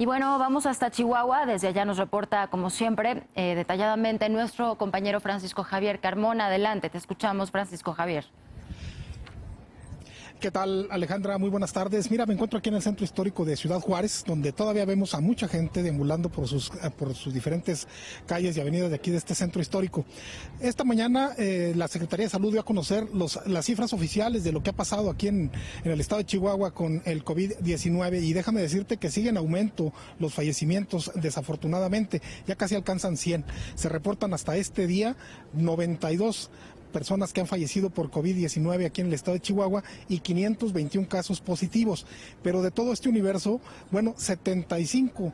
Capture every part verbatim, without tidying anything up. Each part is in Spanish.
Y bueno, vamos hasta Chihuahua. Desde allá nos reporta, como siempre, eh, detalladamente nuestro compañero Francisco Javier Carmona. Adelante, te escuchamos, Francisco Javier. ¿Qué tal, Alejandra? Muy buenas tardes. Mira, me encuentro aquí en el centro histórico de Ciudad Juárez, donde todavía vemos a mucha gente deambulando por sus, por sus diferentes calles y avenidas de aquí de este centro histórico. Esta mañana eh, la Secretaría de Salud dio a conocer los, las cifras oficiales de lo que ha pasado aquí en, en el estado de Chihuahua con el COVID diecinueve, y déjame decirte que siguen en aumento los fallecimientos, desafortunadamente. Ya casi alcanzan cien. Se reportan hasta este día noventa y dos personas que han fallecido por COVID diecinueve aquí en el estado de Chihuahua y quinientos veintiún casos positivos. Pero de todo este universo, bueno, setenta y cinco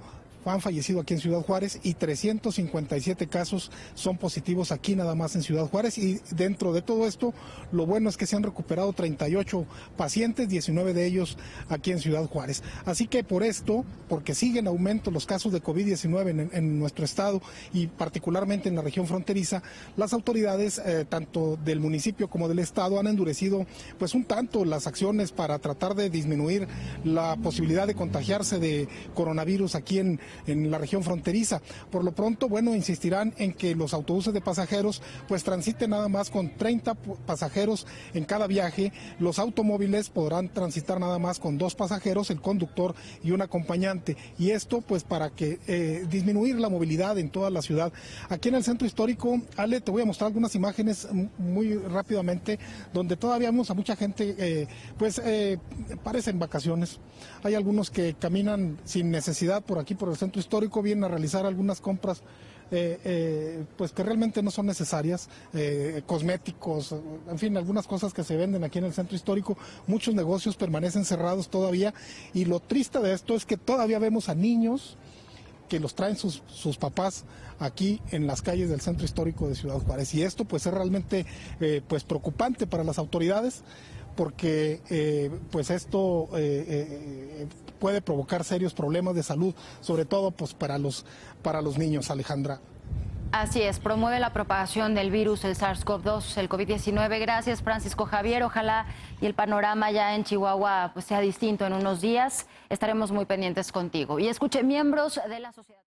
han fallecido aquí en Ciudad Juárez y trescientos cincuenta y siete casos son positivos aquí nada más en Ciudad Juárez. Y dentro de todo esto, lo bueno es que se han recuperado treinta y ocho pacientes, diecinueve de ellos aquí en Ciudad Juárez. Así que por esto, porque siguen en aumento los casos de COVID diecinueve en, en nuestro estado y particularmente en la región fronteriza, las autoridades eh, tanto del municipio como del estado han endurecido pues un tanto las acciones para tratar de disminuir la posibilidad de contagiarse de coronavirus aquí en en la región fronteriza. Por lo pronto, bueno, insistirán en que los autobuses de pasajeros pues transiten nada más con treinta pasajeros en cada viaje. Los automóviles podrán transitar nada más con dos pasajeros, el conductor y un acompañante. Y esto pues para que eh, disminuir la movilidad en toda la ciudad. Aquí en el centro histórico, Ale, te voy a mostrar algunas imágenes muy rápidamente, donde todavía vemos a mucha gente, eh, pues eh, parecen vacaciones. Hay algunos que caminan sin necesidad por aquí, por el centro histórico, vienen a realizar algunas compras eh, eh, pues que realmente no son necesarias, eh, cosméticos, en fin, algunas cosas que se venden aquí en el centro histórico. Muchos negocios permanecen cerrados todavía, y lo triste de esto es que todavía vemos a niños que los traen sus, sus papás aquí en las calles del centro histórico de Ciudad Juárez, y esto pues es realmente eh, pues preocupante para las autoridades, porque eh, pues esto eh, eh, puede provocar serios problemas de salud, sobre todo pues para los para los niños, Alejandra. Así es, promueve la propagación del virus, el SARS CoV dos, el COVID diecinueve. Gracias, Francisco Javier. Ojalá y el panorama ya en Chihuahua pues sea distinto en unos días. Estaremos muy pendientes contigo. Y escuche, miembros de la sociedad.